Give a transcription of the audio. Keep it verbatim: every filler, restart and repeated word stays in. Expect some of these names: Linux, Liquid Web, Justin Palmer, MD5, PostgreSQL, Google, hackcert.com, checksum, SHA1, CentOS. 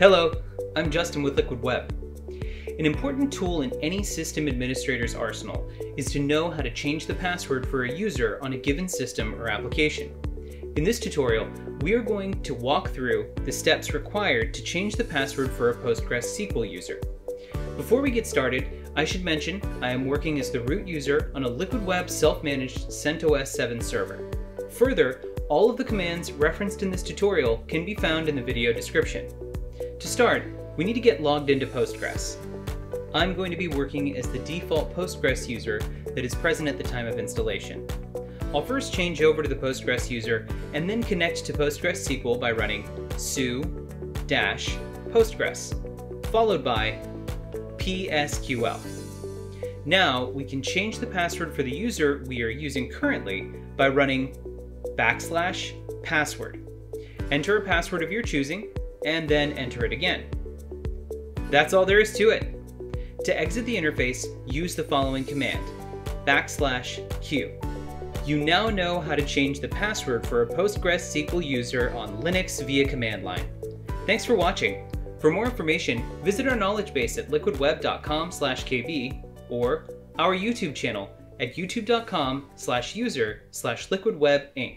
Hello, I'm Justin with Liquid Web. An important tool in any system administrator's arsenal is to know how to change the password for a user on a given system or application. In this tutorial, we are going to walk through the steps required to change the password for a PostgreSQL user. Before we get started, I should mention I am working as the root user on a Liquid Web self-managed CentOS seven server. Further, all of the commands referenced in this tutorial can be found in the video description. To start, we need to get logged into Postgres. I'm going to be working as the default Postgres user that is present at the time of installation. I'll first change over to the Postgres user and then connect to PostgreSQL by running sudo -postgres, followed by P S Q L. Now we can change the password for the user we are using currently by running backslash password. Enter a password of your choosing, and then enter it again. That's all there is to it. To exit the interface, use the following command, backslash Q. You now know how to change the password for a PostgreSQL user on Linux via command line. Thanks for watching. For more information, visit our knowledge base at liquid web dot com slash K B or our YouTube channel at youtube dot com slash user slash liquid web inc